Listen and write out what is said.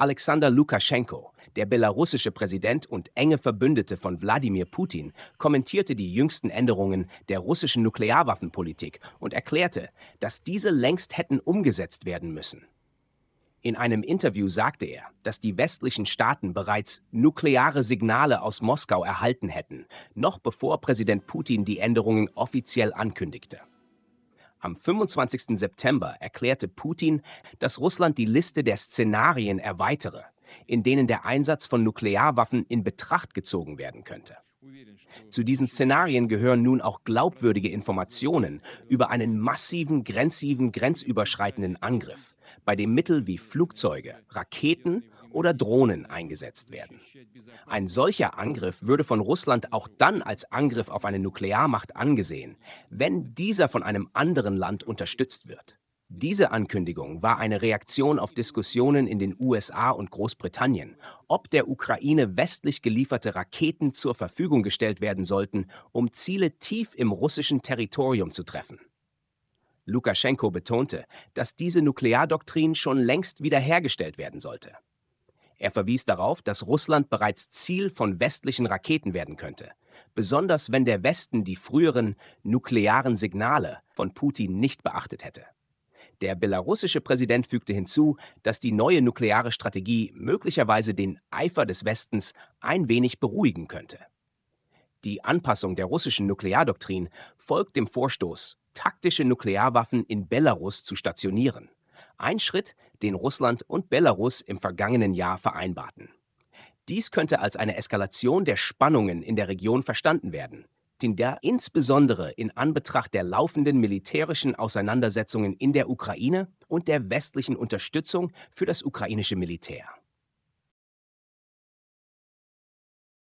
Alexander Lukaschenko, der belarussische Präsident und enge Verbündete von Wladimir Putin, kommentierte die jüngsten Änderungen der russischen Nuklearwaffenpolitik und erklärte, dass diese längst hätten umgesetzt werden müssen. In einem Interview sagte er, dass die westlichen Staaten bereits nukleare Signale aus Moskau erhalten hätten, noch bevor Präsident Putin die Änderungen offiziell ankündigte. Am 25. September erklärte Putin, dass Russland die Liste der Szenarien erweitere, in denen der Einsatz von Nuklearwaffen in Betracht gezogen werden könnte. Zu diesen Szenarien gehören nun auch glaubwürdige Informationen über einen massiven, grenzüberschreitenden Angriff, bei dem Mittel wie Flugzeuge, Raketen oder Drohnen eingesetzt werden. Ein solcher Angriff würde von Russland auch dann als Angriff auf eine Nuklearmacht angesehen, wenn dieser von einem anderen Land unterstützt wird. Diese Ankündigung war eine Reaktion auf Diskussionen in den USA und Großbritannien, ob der Ukraine westlich gelieferte Raketen zur Verfügung gestellt werden sollten, um Ziele tief im russischen Territorium zu treffen. Lukaschenko betonte, dass diese Nukleardoktrin schon längst wiederhergestellt werden sollte. Er verwies darauf, dass Russland bereits Ziel von westlichen Raketen werden könnte, besonders wenn der Westen die früheren nuklearen Signale von Putin nicht beachtet hätte. Der belarussische Präsident fügte hinzu, dass die neue nukleare Strategie möglicherweise den Eifer des Westens ein wenig beruhigen könnte. Die Anpassung der russischen Nukleardoktrin folgt dem Vorstoß, taktische Nuklearwaffen in Belarus zu stationieren. Ein Schritt, den Russland und Belarus im vergangenen Jahr vereinbarten. Dies könnte als eine Eskalation der Spannungen in der Region verstanden werden, in der insbesondere in Anbetracht der laufenden militärischen Auseinandersetzungen in der Ukraine und der westlichen Unterstützung für das ukrainische Militär.